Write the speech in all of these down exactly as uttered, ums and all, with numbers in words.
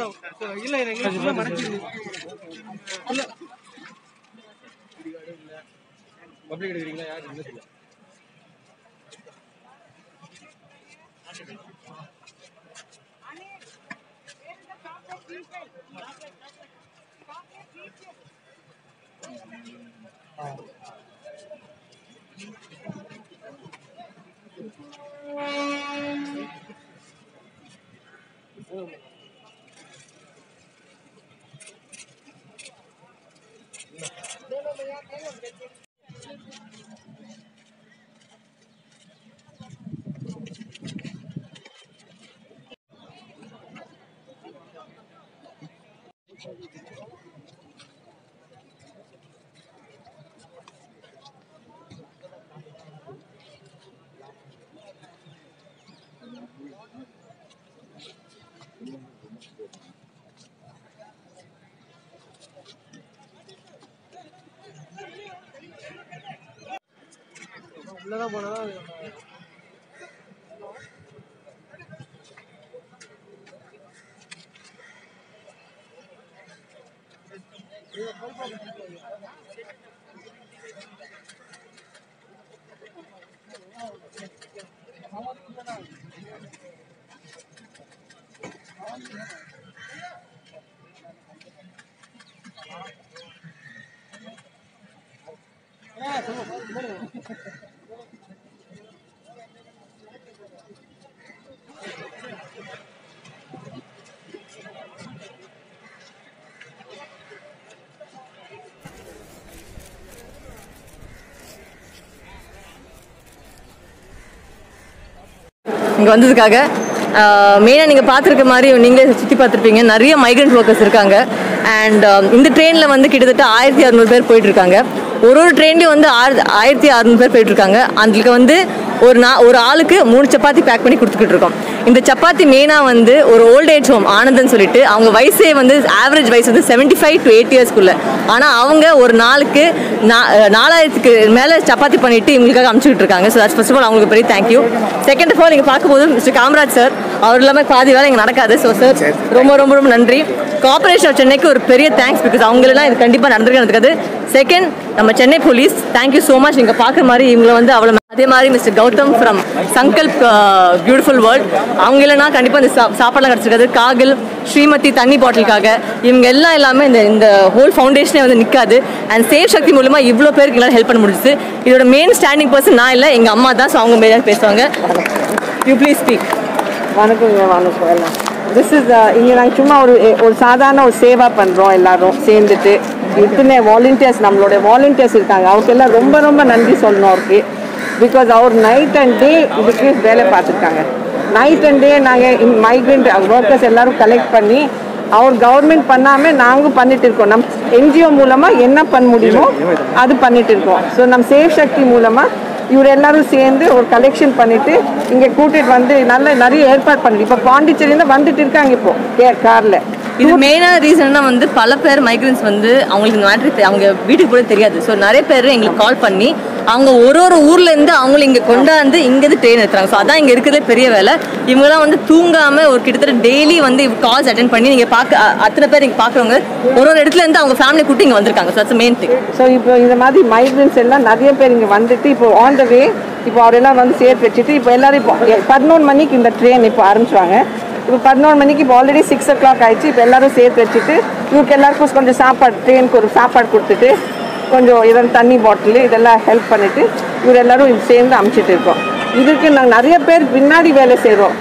लगा बड़ा இங்க வந்ததுக்காக மெயினா நீங்க பாத்துக்கிற மாதிரி நீங்களே சுத்தி பாத்துப்பீங்க நிறைய மைக்ரன்ட் வர்க்கர்ஸ் இருக்காங்க அண்ட் இந்த ட்ரெயின்ல வந்து கிட்டத்தட்ட ஆயிரத்து அறுநூறு பேர் போயிட்டு இருக்காங்க ஒரு ஒரு ட்ரெயின்லயே வந்து ஆயிரத்து அறுநூறு பேர் போயிட்டு இருக்காங்க அதுக்கு வந்து ஒரு ஒரு ஆளுக்கு மூணு சப்பாத்தி பேக் பண்ணி கொடுத்துக்கிட்டு இருக்கோம் இந்த சப்பாத்தி மெயினா வந்து ஒரு ஓல்ட் ஏஜ் ஹோம் ஆனந்தன் சொல்லிட்டு அவங்க வயசே வந்து ஆவரேஜ் வயசு வந்து எழுபத்தி ஐந்து டு எண்பது இயர்ஸ் குள்ள ஆனா அவங்க ஒரு நாளுக்கு நாலாயிரத்து க்கு மேல சப்பாத்தி பண்ணிட்டு இவங்களுக்காக அனுப்பிச்சிட்டு இருக்காங்க so that's first of all உங்களுக்கு பெரிய thank you second of all நீங்க பாக்கும்போது மிஸ்டர் காமராஜ் சார் அவர்லாமே பாதி வேளை இங்க நடக்காது சோ சார் ரொம்ப ரொம்ப ரொம்ப நன்றி கோஆபரேஷன் ஆஃப் சென்னைக்கு ஒரு பெரிய தேங்க்ஸ் because அவங்களலாம் இது கண்டிப்பா நடந்துக்கிட்டதுக்கு செகண்ட் நம்ம Chennai police thank you so much நீங்க பாக்குற மாதிரி இவங்க வந்து அவள அதே மாதிரி mister Gautam from Sankalp beautiful world அவங்க இல்லனா கண்டிப்பா இந்த சாப்பாடுலாம் கிடைச்சிருக்காது காகல் ஸ்ரீமதி தண்ணி பாட்டிலுக்காக இவங்க எல்லாம் எல்லாமே இந்த இந்த ஹோல் ஃபவுண்டேஷனே வந்து நிக்காது அண்ட் சேவ் சக்தி மூலமா இவ்ளோ பேருக்கு எல்லாம் ஹெல்ப் பண்ண முடிஞ்சது இதோட மெயின் ஸ்டாண்டிங் पर्सन நான் இல்ல எங்க அம்மா தான் சோ அவங்க மேல பேசுவாங்க யூ ப்ளீஸ் ஸ்பீக் வணக்கம் வணக்கம் எல்லாம் this is இங்க நான் சும்மா ஒரு ஒரு சாதாரண ஒரு சேவா பண்றோம் எல்லாரும் சேர்ந்துட்டு இத்தனை வாலண்டியர்ஸ் நம்மளோட வாலண்டியர்ஸ் இருக்காங்க அவங்கெல்லாம் ரொம்ப ரொம்ப நன்றி சொல்லணும் அவருக்கு because our night and day இதுக்கு வேலை பார்த்துட்டாங்க night and day நாங்க migrant workers எல்லாரும் கலெக்ட் பண்ணி அவர் கவர்மெண்ட் பண்ணாம நாங்க பண்ணிட்டு இருக்கோம் நம்ம N G O மூலமா என்ன பண்ண முடியுமோ அது பண்ணிட்டு இருக்கோம் சோ நம்ம சேவ் சக்தி மூலமா இவர எல்லாரும் சேர்ந்து ஒரு கலெக்ஷன் பண்ணிட்டு இங்க கூட்டிட்டு வந்து நல்ல நிறைய ஏற்பாடு பண்ணி இப்ப பாண்டிச்சேரியில வந்துட்டு இருக்காங்க இப்போ கார்ல இது மெயினா ரீசன்னா வந்து பல பேர் மைக்ரன்ஸ் வந்து அவங்களுக்கு இந்த மேட்டர் அவங்க வீட்டுக்கு கூட தெரியாது சோ நிறைய பேர் எங்களுக்கு கால் பண்ணி அவங்க ஒரு ஒரு ஊர்ல இருந்து அவங்க இங்க கொண்டாந்து இங்க இருந்து ட்ரெயின் எடுத்துறாங்க சோ அதான் இங்க இருக்குதே பெரிய வேலை இவங்கலாம் வந்து தூங்காம ஒரு கிட்டத்தட்ட டெய்லி வந்து கால்ஸ் அட்டெண்ட் பண்ணி நீங்க பாக்க அத்தனை பேர் இங்க பாக்குறவங்க ஒரு ஒரு இடத்துல இருந்து அவங்க ஃபேமிலி கூட்டி இங்க வந்திருக்காங்க so that's main thing so இப்போ இந்த மாதிரி மைக்ரன்ஸ் எல்லாம் நிறைய பேர் இங்க வந்துட்டு இப்போ ஆன் தி வே இப்போ அவரெல்லாம் வந்து சேர்த்து வச்சிட்டு இப்போ எல்லாரும் இப்போ பதினொன்று மணிக்கு இந்த ட்ரெயின் இப்போ ஆரம்பிச்சுவாங்க இப்போ பதினொன்று மணிக்கு இப்போ ஆல்ரெடி சிக்ஸ் ஓ கிளாக் ஆயிடுச்சு இப்போ எல்லாரும் சேர்த்து வச்சுட்டு இவருக்கு எல்லாருக்கும் கொஞ்சம் சாப்பாடு ட்ரெயினுக்கு ஒரு சாப்பாடு கொடுத்துட்டு கொஞ்சம் இதெல்லாம் தண்ணி பாட்டிலு இதெல்லாம் ஹெல்ப் பண்ணிவிட்டு இவர் எல்லோரும் இது சேர்ந்து அமுச்சிட்டு இருக்கோம் இதுக்கு நாங்கள் நிறைய பேர் பின்னாடி வேலை செய்கிறோம்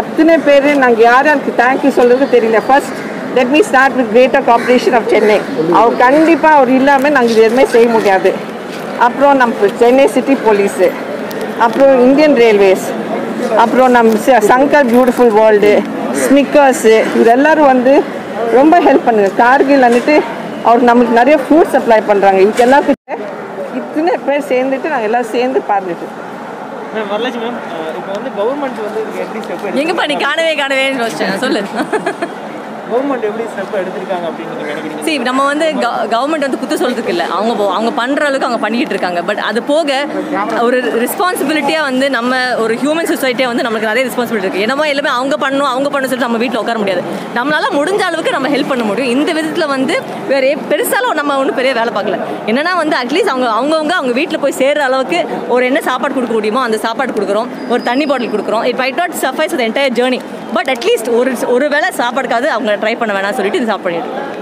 அத்தனை பேர் நாங்கள் யார் யாருக்கு தேங்க்யூ சொல்கிறது தெரியல first let me start with greater corporation of Chennai அவர் கண்டிப்பாக அவர் இல்லாமல் நாங்கள் இது எதுவுமே செய்ய முடியாது அப்புறம் நம்ம சென்னை சிட்டி போலீஸு அப்புறம் இந்தியன் ரயில்வேஸ் அப்புறம் நம்ம சங்கர் பியூட்டிஃபுல் வேர்ல்டு ஸ்னிக்கர்ஸு இது எல்லோரும் வந்து ரொம்ப ஹெல்ப் பண்ணுங்க கார்கில் வந்துட்டு அவர் நம்மளுக்கு நிறைய ஃபுட் சப்ளை பண்ணுறாங்க இதுக்கு எல்லாத்துக்கு இத்தனை பேர் சேர்ந்துட்டு நாங்கள் எல்லோரும் சேர்ந்து பார்த்துட்டு வரலட்சுமி மேம் இப்போ வந்து கவர்மெண்ட் வந்து எங்கப்பா நீ காணவே காணவே சொல்லுங்க गवर्नमेंट எப்படி ஸ்டெப் எடுத்துட்டாங்க அப்படினு நீங்க நினைக்கிறீங்க? see நம்ம வந்து गवर्नमेंट வந்து குத்து சொல்றதுக்கு இல்ல, அவங்க அவங்க பண்ற அளவுக்கு அவங்க பண்ணிட்டு இருக்காங்க. பட் அது போக ஒரு ரெஸ்பான்சிபிலிட்டியா வந்து நம்ம ஒரு ஹியூமன் சொசைட்டியா வந்து நமக்கு நிறைய ரெஸ்பான்சிபிலிட்டி இருக்கு. என்னமா எல்லாமே அவங்க பண்ணனும் அவங்க பண்ண சொல்லிட்டு நம்ம வீட்ல உட்கார முடியாது. நம்மளால முடிஞ்ச அளவுக்கு நம்ம ஹெல்ப் பண்ண முடியும். இந்த விதத்துல வந்து வேற பெருசால நம்ம ஒன்னு பெரிய வேலை பார்க்கல. என்னன்னா வந்து அட்லீஸ்ட் அவங்க அவங்கவங்க அவங்க வீட்ல போய் சேர்ற அளவுக்கு ஒரு என்ன சாப்பாடு கொடுக்க முடியுமோ அந்த சாப்பாடு கொடுக்குறோம், ஒரு தண்ணி பாட்டில் கொடுக்குறோம். It might not suffice the entire journey, but at least ஒரு ஒருவேளை சாப்பாடுக்காவது அவங்க ட்ரை பண்ண வேணாம்னு சொல்லிட்டு இது சாப்பிடுறோம்.